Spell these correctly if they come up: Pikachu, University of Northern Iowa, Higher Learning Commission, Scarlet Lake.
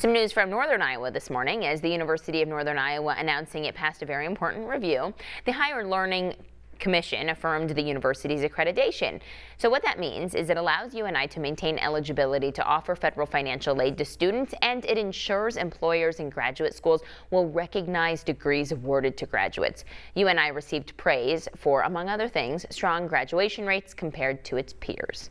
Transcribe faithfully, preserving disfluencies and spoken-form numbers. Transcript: Some news from Northern Iowa this morning as the University of Northern Iowa announcing it passed a very important review. The Higher Learning Commission affirmed the university's accreditation. So what that means is it allows U N I to maintain eligibility to offer federal financial aid to students, and it ensures employers and graduate schools will recognize degrees awarded to graduates. U N I received praise for, among other things, strong graduation rates compared to its peers.